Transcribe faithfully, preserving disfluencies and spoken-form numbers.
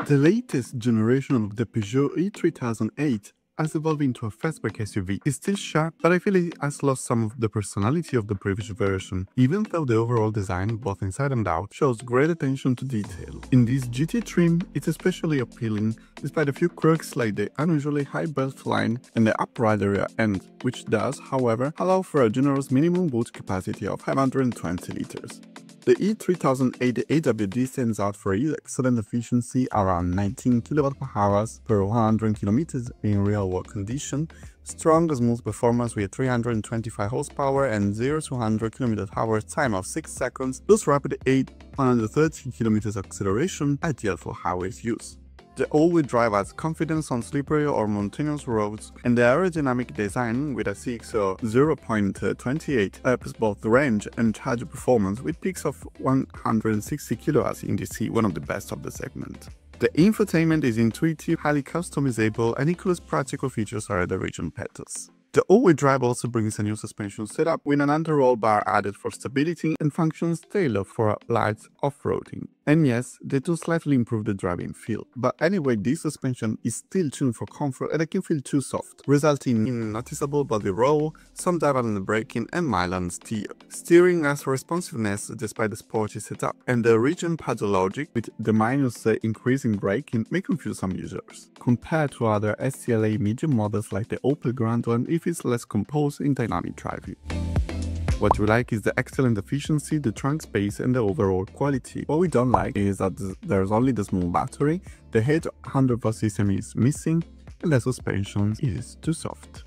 The latest generation of the Peugeot E three thousand eight has evolved into a fastback S U V. It's still sharp, but I feel it has lost some of the personality of the previous version, even though the overall design, both inside and out, shows great attention to detail. In this G T trim, it's especially appealing, despite a few quirks like the unusually high belt line and the upright rear end, which does, however, allow for a generous minimum boot capacity of five hundred twenty liters. The E three thousand eight A W D stands out for its excellent efficiency, around nineteen kilowatt hours per one hundred kilometers in real world condition, strong smooth performance with three hundred twenty-five horsepower and zero to one hundred kilometers per hour time of six seconds, plus rapid eight hundred thirty kilometers acceleration, ideal for highway use. The all-wheel drive adds confidence on slippery or mountainous roads, and the aerodynamic design with a C X O zero point two eight ups both range and charge performance with peaks of one hundred sixty kilowatts in D C, one of the best of the segment. The infotainment is intuitive, highly customizable, and includes practical features at the region pedals. The all-wheel drive also brings a new suspension setup with an under-roll bar added for stability and functions tailored for light off-roading. And yes, they do slightly improve the driving feel. But anyway, this suspension is still tuned for comfort and it can feel too soft, resulting in noticeable body roll, some dive-on braking and mild on steer. Steering has responsiveness despite the sporty setup, and the region paddle logic with the minus uh, increasing braking may confuse some users. Compared to other S T L A Medium models like the Opel Grandland, it feels less composed in dynamic driving. What we like is the excellent efficiency, the trunk space and the overall quality. What we don't like is that there's only the small battery, the head handlebar system is missing and the suspension is too soft.